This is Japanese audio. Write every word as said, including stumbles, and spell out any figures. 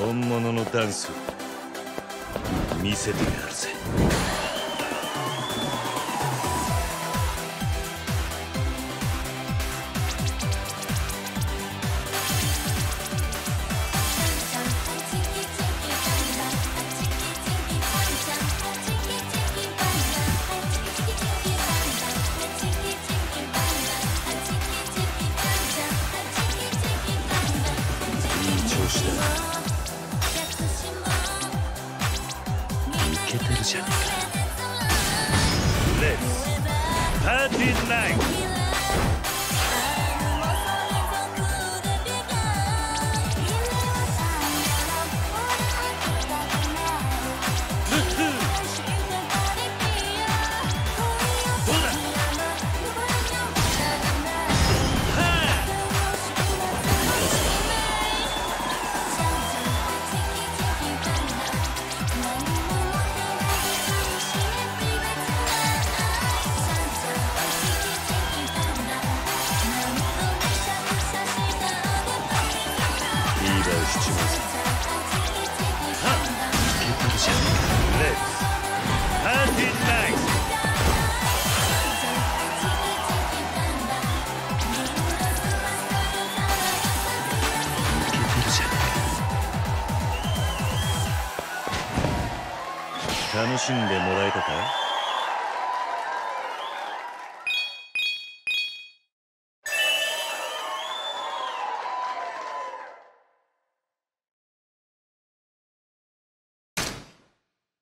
本物のダンス見せてやるぜ。楽しんでもらえたか？